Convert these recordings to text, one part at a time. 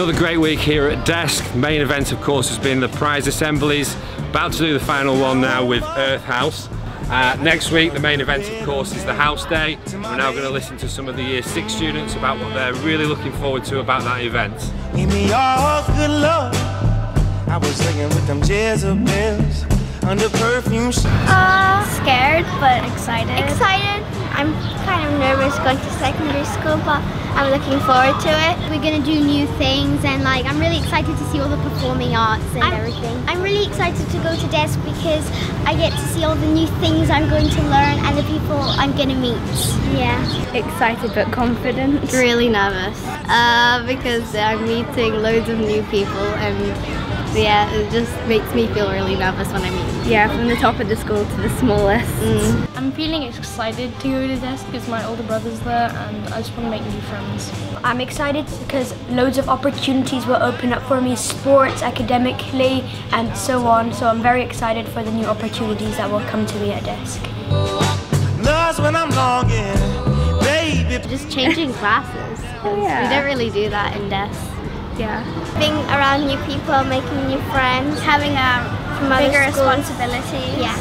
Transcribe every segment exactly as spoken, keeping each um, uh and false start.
Another great week here at DESC. Main event, of course, has been the prize assemblies. About to do the final one now with Earth House. Uh, next week, the main event, of course, is the house day. We're now going to listen to some of the Year six students about what they're really looking forward to about that event. Give me all good love. I was singing with them Jezebels under perfume. Uh, scared, but excited. Excited. I'm kind of nervous going to secondary school, but I'm looking forward to it. We're going to do new things, and like I'm really excited to see all the performing arts and I'm, everything. I'm really excited to go to DESC because I get to see all the new things I'm going to learn and the people I'm going to meet. Yeah. Excited but confident. Really nervous uh, because I'm meeting loads of new people, and yeah, it just makes me feel really nervous when I meet people. Yeah, from the top of the school to the smallest. Mm. I'm feeling excited to go to DESC because my older brother's there and I just want to make new friends. I'm excited because loads of opportunities will open up for me, sports, academically and so on. So I'm very excited for the new opportunities that will come to me at DESC. When I'm longing, baby. Just changing classes. Oh, yeah. We don't really do that in DESC. Yeah. Being around new people, making new friends, having a bigger responsibility. Yeah.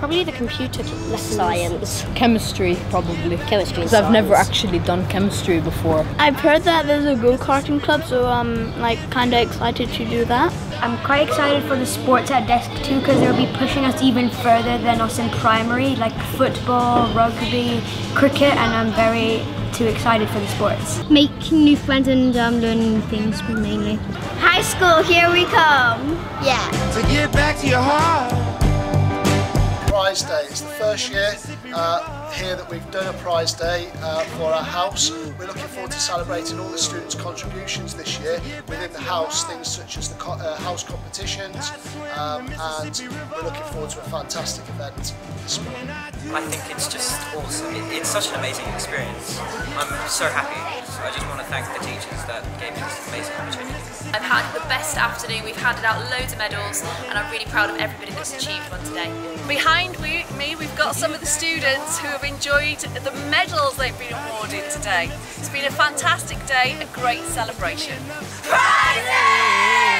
Probably the computer lessons. Science. Chemistry, probably. Chemistry. Because I've never actually done chemistry before. I've heard that there's a go-karting club, so I'm like kind of excited to do that. I'm quite excited for the sports at DESC too, because they'll be pushing us even further than us in primary, like football, rugby, cricket, and I'm very too excited for the sports. Making new friends and um, learning new things mainly. High school, here we come. Yeah. To get back to your heart. Prize day, it's the first year uh, here that we've done a prize day uh, for our house. We're looking forward to celebrating all the students' contributions this year within the house, things such as the co uh, house competitions, um, and we're looking forward to a fantastic event this morning. I think it's just awesome. It, it's such an amazing experience. I'm so happy. I just want to thank the teachers that gave me this amazing opportunity. I've had the best afternoon. We've handed out loads of medals, and I'm really proud of everybody that's achieved one today. Behind we, me, we've got some of the students who have enjoyed the medals they've been awarded today. It's been a fantastic day, a great celebration. Prizes!